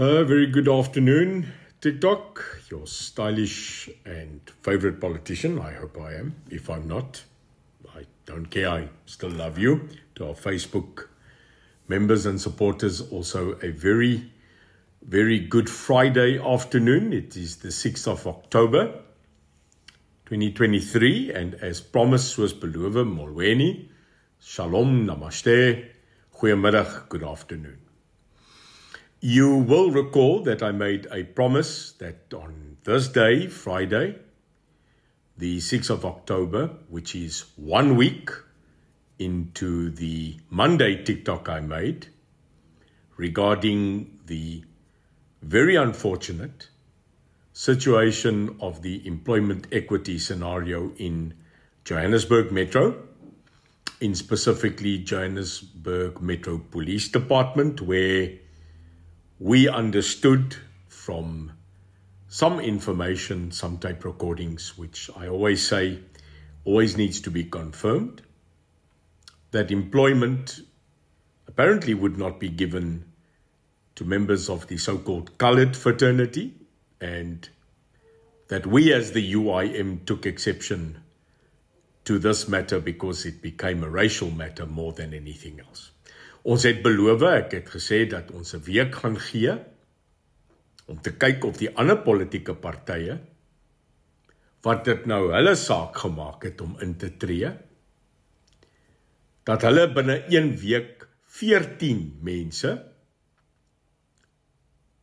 Very good afternoon, TikTok, your stylish and favorite politician. I hope I am. If I'm not, I don't care. I still love you. To our Facebook members and supporters, also a very, very good Friday afternoon. It is the 6th of October, 2023. And as promised, soos beloof, Molweni, Shalom, Namaste, Goeiemiddag, good afternoon. You will recall that I made a promise that on this day, Friday, the 6th of October, which is 1 week into the Monday TikTok I made regarding the very unfortunate situation of the employment equity scenario in Johannesburg Metro, in specifically Johannesburg Metro Police Department, where we understood from some information, some tape recordings, which I always say always needs to be confirmed, that employment apparently would not be given to members of the so-called colored fraternity, and that we as the UIM took exception to this matter because it became a racial matter more than anything else. Ons het beloof, ek het gesê dat ons 'n week gaan gee om te kyk of die ander politieke partye wat dit nou hulle saak gemaak het om in te tree, dat hulle binne 1 week 14 mense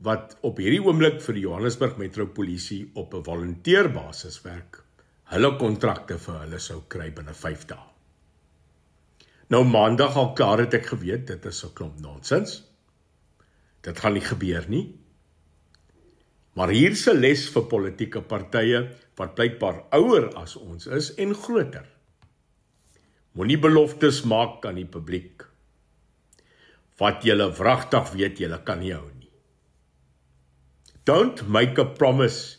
wat op hierdie oomblik vir die Johannesburg Metropolisie op 'n volonteerbasis werk, hulle kontrakte vir hulle sou kry binne 5 dae. Nou maandag al klaar het ek geweet, dit is 'n klomp nonsens. Dit gaan nie gebeur nie. Maar hier's 'n les vir politieke partye wat blykbaar ouer as ons is en groter. Moenie beloftes maak aan die publiek wat julle wragtig weet julle kan nie hou nie. Don't make a promise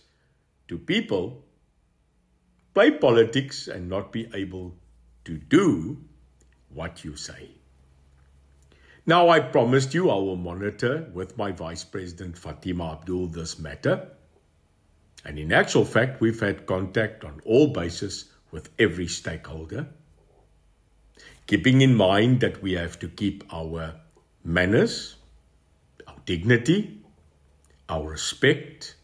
to people by politics and not be able to do what you say. Now, I promised you I will monitor with my Vice President Fatima Abdul this matter. And in actual fact, we've had contact on all bases with every stakeholder, keeping in mind that we have to keep our manners, our dignity, our respect,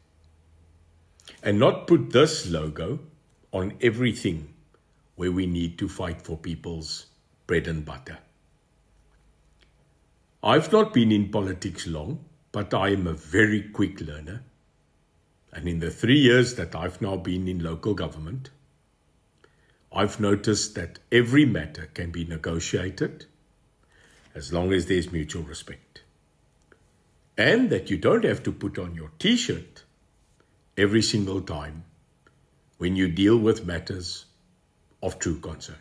and not put this logo on everything where we need to fight for people's bread and butter. I've not been in politics long, but I am a very quick learner. And in the 3 years that I've now been in local government, I've noticed that every matter can be negotiated as long as there's mutual respect. And that you don't have to put on your T-shirt every single time when you deal with matters of true concern.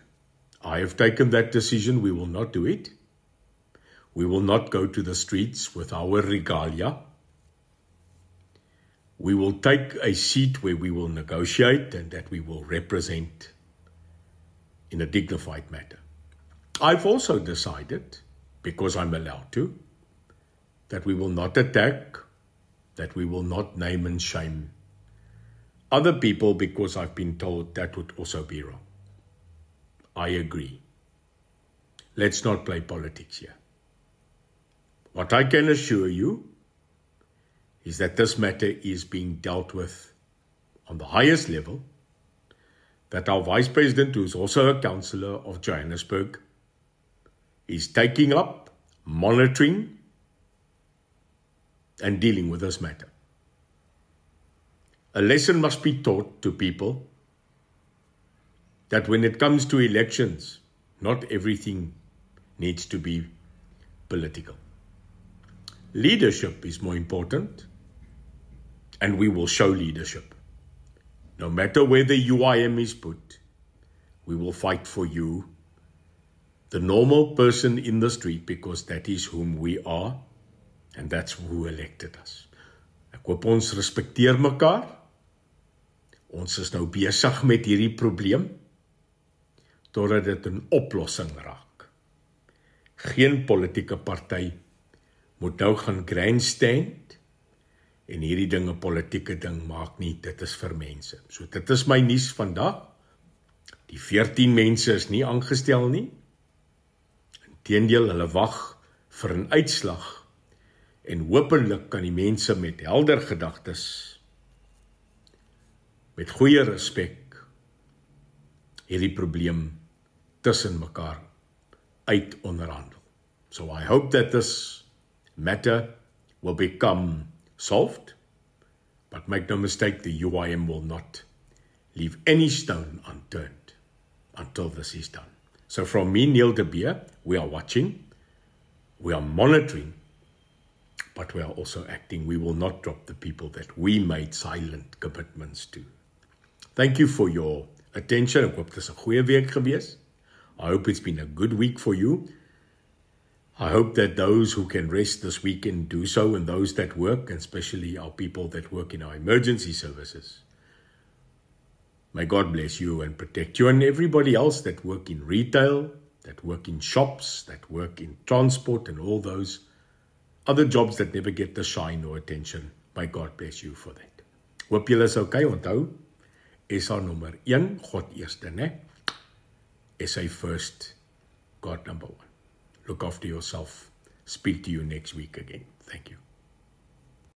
I have taken that decision. We will not do it. We will not go to the streets with our regalia. We will take a seat where we will negotiate and that we will represent in a dignified manner. I've also decided, because I'm allowed to, that we will not attack, that we will not name and shame other people, because I've been told that would also be wrong. I agree. Let's not play politics here. What I can assure you is that this matter is being dealt with on the highest level, that our Vice President, who is also a councillor of Johannesburg, is taking up, monitoring, and dealing with this matter. A lesson must be taught to people that when it comes to elections, not everything needs to be political. Leadership is more important, and we will show leadership. No matter where the UIM is put, we will fight for you, the normal person in the street, because that is whom we are, and that's who elected us. Ek hoop ons respekteer mekaar. Ons is nou besig met hierdie probleem, totdat dit 'n oplossing raak. Geen politieke party moet nou gaan grandstand en hierdie dinge politieke ding maak nie, dit is vir mense. So dit is my nuus vandag. Die 14 mense is nie aangestel nie. Inteendeel, hulle wag vir 'n uitslag en hopelik kan die mense met helder gedagtes, met goeie respek, hierdie probleem tussen mekaar uit onderhandel. So I hope that this matter will become solved, but make no mistake, the UIM will not leave any stone unturned until this is done. So from me, Neil de Beer, we are watching, we are monitoring, but we are also acting. We will not drop the people that we made silent commitments to. Thank you for your attention. Ek hoop dit is 'n goeie week gewees. I hope it's been a good week for you. I hope that those who can rest this weekend do so, and those that work, and especially our people that work in our emergency services. May God bless you and protect you, and everybody else that work in retail, that work in shops, that work in transport, and all those other jobs that never get the shine or attention. May God bless you for that. Hoop julle is okay. Onthou, SA nommer 1, God eerste, né? SA first, God number 1. Look after yourself. Speak to you next week again. Thank you.